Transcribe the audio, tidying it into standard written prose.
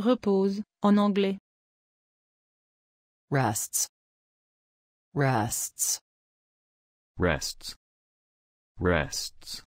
repose, en anglais. Rests. Rests. Rests. Rests.